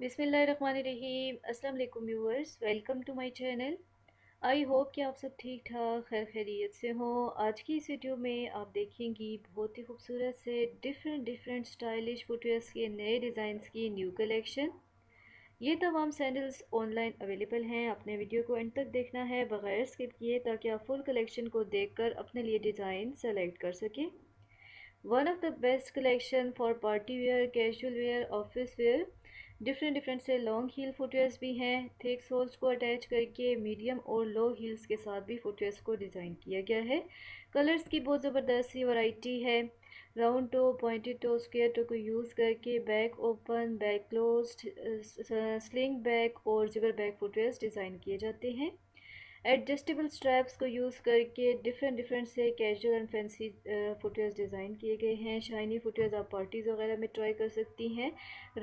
बिस्मिल्लाहिर्रहमानिर्रहीम। अस्सलाम वालेकुम viewers, welcome to my channel. I hope कि आप सब ठीक ठाक खैर खैरियत से हो। आज की इस वीडियो में आप देखेंगी बहुत ही खूबसूरत से डिफरेंट स्टाइलिश फुटवेयर्स के नए डिज़ाइंस की न्यू कलेक्शन। ये तमाम सैंडल्स ऑनलाइन अवेलेबल हैं। आपने वीडियो को एंड तक देखना है बगैर स्किप किए, ताकि आप फुल कलेक्शन को देखकर अपने लिए डिज़ाइन सेलेक्ट कर सकें। One of the best collection for party wear, casual wear, office wear. Different से लॉन्ग हील फुटवेयर्स भी हैं। थिक सोल्स को अटैच करके मीडियम और लो हील्स के साथ भी फुटवेयर्स को डिज़ाइन किया गया है। कलर्स की बहुत ज़बरदस्त सी वैरायटी है। Round toe, pointed toe, square toe को यूज़ करके back open, back closed, sling back और जिगर बैक फुटवेयर्स डिज़ाइन किए जाते हैं। एडजस्टेबल स्ट्रैप्स को यूज़ करके डिफरेंट से casual and fancy footwears design किए गए हैं। शाइनी फुटवेयर्स आप पार्टीज़ वगैरह में ट्राई कर सकती हैं।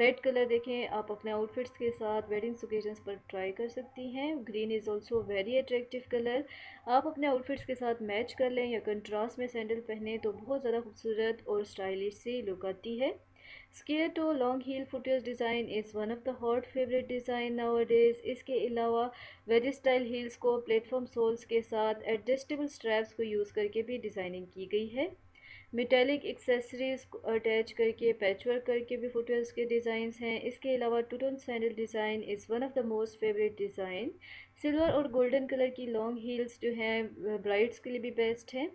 रेड कलर देखें, आप अपने आउटफिट्स के साथ वेडिंग्स ओकेजन्स पर ट्राई कर सकती हैं। Green is also very attractive colour, आप अपने आउटफिट्स के साथ मैच कर लें या कंट्रास्ट में सैंडल पहने तो बहुत ज़्यादा खूबसूरत और स्टाइलिश सी लुक आती है। Square toe long heel footwears design is one of the hot favourite design nowadays. इसके अलावा वेजी स्टाइल हील्स को प्लेटफॉर्म सोल्स के साथ एडजस्टेबल स्ट्रैप्स को यूज़ करके भी डिज़ाइनिंग की गई है। मेटेलिक एक्सेसरीज को अटैच करके पैचवर्क करके भी फुटवेयर्स के डिज़ाइंस हैं। इसके अलावा two tone sandal design is one of the most favourite design. Silver और गोल्डन कलर की लॉन्ग हील्स जो हैं ब्राइड्स के लिए भी बेस्ट हैं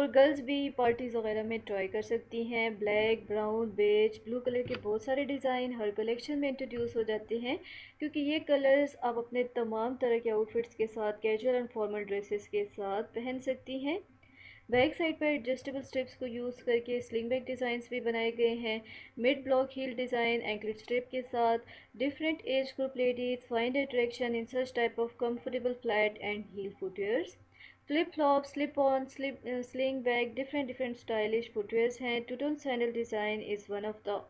और गर्ल्स भी पार्टीज़ वगैरह में ट्राई कर सकती हैं। Black, brown, beige, blue colour के बहुत सारे डिज़ाइन हर कलेक्शन में इंट्रोड्यूस हो जाते हैं, क्योंकि ये कलर्स आप अपने तमाम तरह के आउटफिट्स के साथ कैजुअल एंड फॉर्मल ड्रेसेस के साथ पहन सकती हैं। बैक साइड पर एडजस्टेबल स्ट्रिप्स को यूज़ करके स्लिंग बैक डिज़ाइंस भी बनाए गए हैं। Mid block heel design ankle strip के साथ different age group ladies find attraction in such type of comfortable flat and heel footwears. Flip flop, slip on, sling bag different stylish footwears हैं। Two tone sandal design is one of the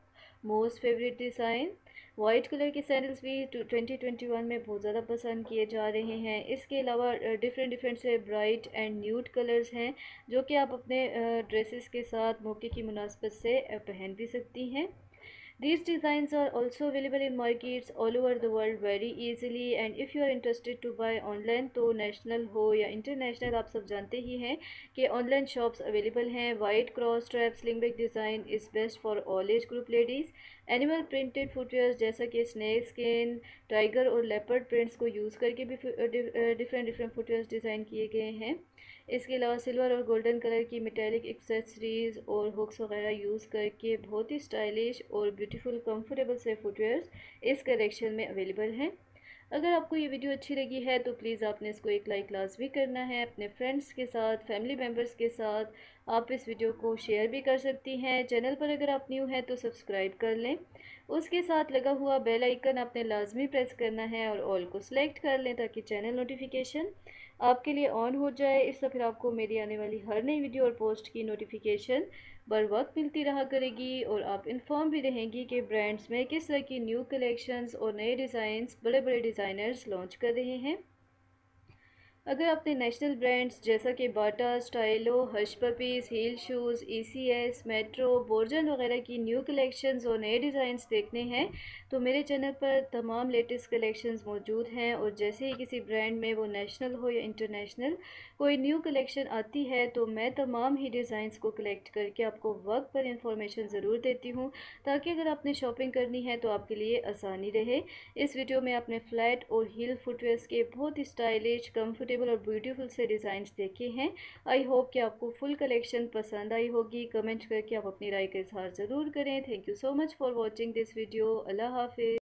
most favourite design. White colour के sandals भी 2021 में बहुत ज़्यादा पसंद किए जा रहे हैं। इसके अलावा डिफरेंट से ब्राइट एंड न्यूड कलर्स हैं, जो कि आप अपने ड्रेसेस के साथ मौके की मुनासबत से पहन भी सकती हैं। These designs are also available in markets all over the world very easily, and if you are interested to buy online तो national हो या international, आप सब जानते ही हैं कि online shops available हैं। White cross strap sling back design is best for all age group ladies। Animal printed footwear जैसा कि snake skin, tiger और leopard prints को use करके भी different footwear design किए गए हैं। इसके अलावा सिल्वर और गोल्डन कलर की मेटेलिक एक्सेसरीज और हुक्स वगैरह यूज़ करके बहुत ही स्टाइलिश और ब्यूटीफुल कंफर्टेबल से फुटवेयर्स इस कलेक्शन में अवेलेबल हैं। अगर आपको ये वीडियो अच्छी लगी है तो प्लीज़ आपने इसको एक लाइक लाजमी करना है। अपने फ्रेंड्स के साथ, फैमिली मेम्बर्स के साथ आप इस वीडियो को शेयर भी कर सकती हैं। चैनल पर अगर आप न्यू हैं तो सब्सक्राइब कर लें। उसके साथ लगा हुआ बेल आइकन आपने लाजमी प्रेस करना है और ऑल को सिलेक्ट कर लें, ताकि चैनल नोटिफिकेशन आपके लिए ऑन हो जाए। इससे फिर आपको मेरी आने वाली हर नई वीडियो और पोस्ट की नोटिफिकेशन बर वक्त मिलती रहा करेगी और आप इन्फॉर्म भी रहेंगी कि ब्रांड्स में किस तरह की न्यू कलेक्शंस और नए डिज़ाइंस बड़े डिज़ाइनर्स लॉन्च कर रहे हैं। अगर आपने नेशनल ब्रांड्स जैसा कि Bata, Stylo, Hush Puppies, heel shoes, ECS, Metro, Borjan वगैरह की न्यू कलेक्शंस और नए डिज़ाइंस देखने हैं तो मेरे चैनल पर तमाम लेटेस्ट कलेक्शंस मौजूद हैं। और जैसे ही किसी ब्रांड में, वो नेशनल हो या इंटरनेशनल, कोई न्यू कलेक्शन आती है तो मैं तमाम ही डिज़ाइंस को कलेक्ट करके आपको वक्त पर इंफॉर्मेशन ज़रूर देती हूँ, ताकि अगर आपने शॉपिंग करनी है तो आपके लिए आसानी रहे। इस वीडियो में आपने फ्लैट और हील फुटवेयर्स के बहुत ही स्टाइलिश, कम्फर्ट और ब्यूटीफुल से डिज़ाइंस देखे हैं। आई होप कि आपको फुल कलेक्शन पसंद आई होगी। कमेंट करके आप अपनी राय का इजहार ज़रूर करें। Thank you so much for watching this video. अल्लाह हाफिज़।